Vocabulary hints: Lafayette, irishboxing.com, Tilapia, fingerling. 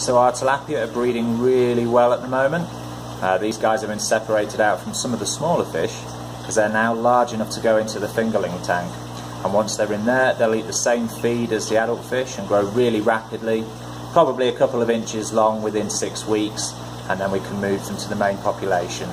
So our tilapia are breeding really well at the moment. These guys have been separated out from some of the smaller fish because they're now large enough to go into the fingerling tank. And once they're in there, they'll eat the same feed as the adult fish and grow really rapidly, probably a couple of inches long within 6 weeks, and then we can move them to the main population.